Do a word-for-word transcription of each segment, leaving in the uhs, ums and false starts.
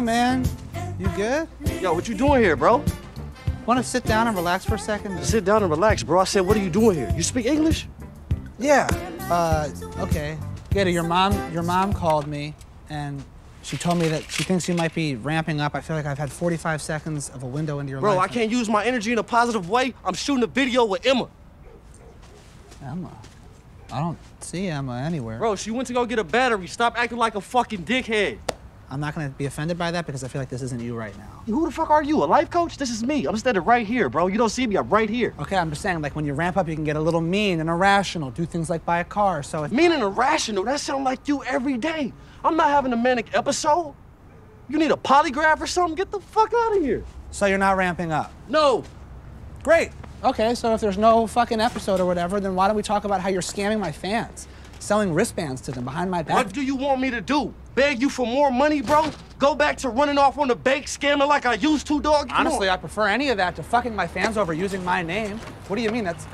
Hey, man. You good? Yo, what you doing here, bro? Want to sit down and relax for a second? Sit down and relax, bro. I said, what are you doing here? You speak English? Yeah. Uh, okay. GaTa, your mom, your mom called me, and she told me that she thinks you might be ramping up. I feel like I've had forty-five seconds of a window into your life. Bro, I can't use my energy in a positive way. I'm shooting a video with Emma. Emma? I don't see Emma anywhere. Bro, she went to go get a battery. Stop acting like a fucking dickhead. I'm not gonna be offended by that because I feel like this isn't you right now. Who the fuck are you, a life coach? This is me. I'm standing right here, bro. You don't see me, I'm right here. Okay, I'm just saying, like, when you ramp up, you can get a little mean and irrational, do things like buy a car, so if- Mean and irrational? That sounds like you every day. I'm not having a manic episode. You need a polygraph or something? Get the fuck out of here. So you're not ramping up? No. Great. Okay, so if there's no fucking episode or whatever, then why don't we talk about how you're scamming my fans? Selling wristbands to them behind my back. What do you want me to do? Beg you for more money, bro? Go back to running off on the bank, scamming like I used to, dog? Honestly, I prefer any of that to fucking my fans over using my name. What do you mean? That's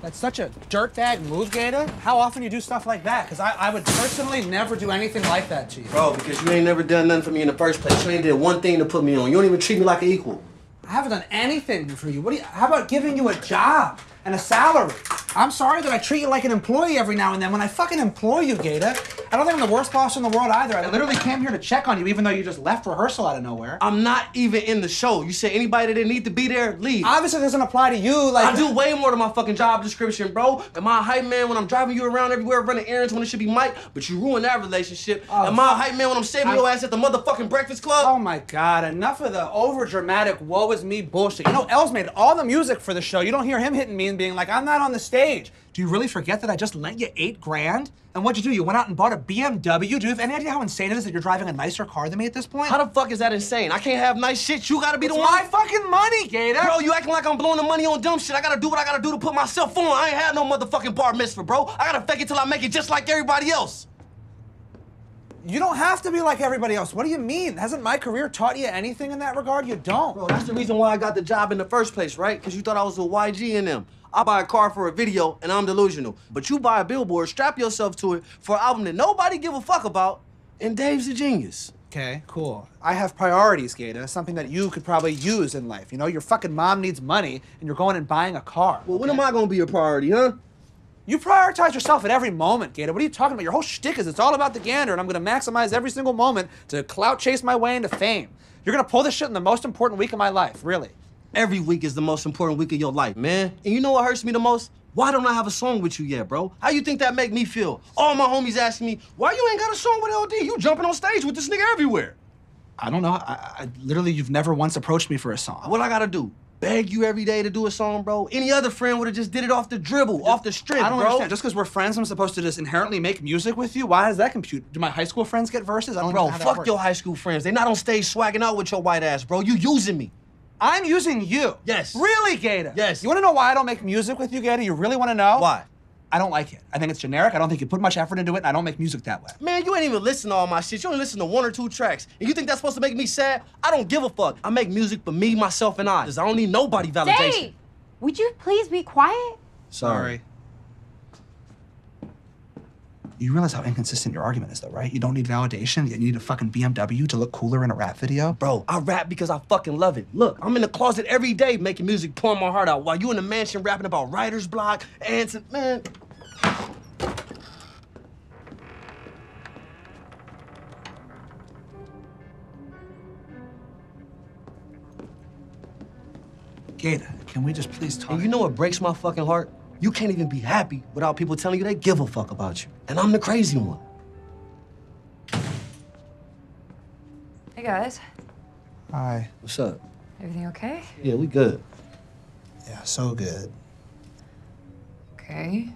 that's such a dirtbag move, GaTa. How often you do stuff like that? Because I, I would personally never do anything like that to you. Bro, because you ain't never done nothing for me in the first place. You ain't did one thing to put me on. You don't even treat me like an equal. I haven't done anything for you. What do you, how about giving you a job and a salary? I'm sorry that I treat you like an employee every now and then. When I fucking employ you, GaTa, I don't think I'm the worst boss in the world either. I literally came here to check on you, even though you just left rehearsal out of nowhere. I'm not even in the show. You said anybody that didn't need to be there, leave. Obviously, it doesn't apply to you. Like I do way more than my fucking job description, bro. Am I a hype man when I'm driving you around everywhere, running errands when it should be Mike? But you ruined that relationship. Oh, Am I a hype man when I'm saving I... your ass at the motherfucking breakfast club? Oh my God! Enough of the overdramatic "woe is me" bullshit. You know, Els made all the music for the show. You don't hear him hitting me and being like, "I'm not on the stage." Do you really forget that I just lent you eight grand? And what'd you do? You went out and bought a B M W? Do you have any idea how insane it is that you're driving a nicer car than me at this point? How the fuck is that insane? I can't have nice shit. You gotta be it's the one. My fucking money, GaTa. Bro, you acting like I'm blowing the money on dumb shit. I gotta do what I gotta do to put myself on. I ain't had no motherfucking bar mitzvah, bro. I gotta fake it till I make it, just like everybody else. You don't have to be like everybody else. What do you mean? Hasn't my career taught you anything in that regard? You don't. Bro, that's the reason why I got the job in the first place, right? Because you thought I was a Y G in them. I buy a car for a video, and I'm delusional. But you buy a billboard, strap yourself to it for an album that nobody give a fuck about, and Dave's a genius. Okay, cool. I have priorities, GaTa, something that you could probably use in life. You know, your fucking mom needs money, and you're going and buying a car. Well, okay? When am I gonna be a priority, huh? You prioritize yourself at every moment, GaTa. What are you talking about? Your whole shtick is it's all about the gander, and I'm gonna maximize every single moment to clout chase my way into fame. You're gonna pull this shit in the most important week of my life, really. Every week is the most important week of your life, man. And you know what hurts me the most? Why don't I have a song with you yet, bro? How you think that make me feel? All my homies asking me, why you ain't got a song with L D? You jumping on stage with this nigga everywhere. I don't know. I, I literally, you've never once approached me for a song. What I gotta do? Beg you every day to do a song, bro? Any other friend would've just did it off the dribble, just, off the strip, I don't bro. Understand. Just because we're friends, I'm supposed to just inherently make music with you? Why does that compute? Do my high school friends get verses? I don't bro, know how that works. Fuck your high school friends. They not on stage swagging out with your white ass, bro. You using me. I'm using you. Yes. Really, GaTa? Yes. You wanna know why I don't make music with you, GaTa? You really wanna know? Why? I don't like it. I think it's generic. I don't think you put much effort into it, and I don't make music that way. Man, you ain't even listen to all my shit. You only listen to one or two tracks. And you think that's supposed to make me sad? I don't give a fuck. I make music for me, myself, and I. Because I don't need nobody validation. Dave, would you please be quiet? Sorry. You realize how inconsistent your argument is, though, right? You don't need validation, yet you need a fucking B M W to look cooler in a rap video. Bro, I rap because I fucking love it. Look, I'm in the closet every day making music, pouring my heart out, while you in the mansion rapping about writer's block, ants, and man. GaTa, can we just please talk? And you know what breaks my fucking heart? You can't even be happy without people telling you they give a fuck about you. And I'm the crazy one. Hey, guys. Hi. What's up? Everything okay? Yeah, we good. Yeah, so good. Okay.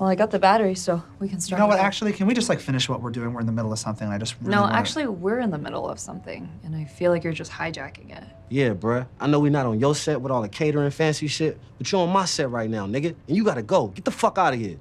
Well, I got the battery, so we can start. You know what, actually, can we just, like, finish what we're doing? We're in the middle of something, and I just really No, wanna... actually, we're in the middle of something, and I feel like you're just hijacking it. Yeah, bruh. I know we're not on your set with all the catering fancy shit, but you're on my set right now, nigga, and you gotta go. Get the fuck out of here.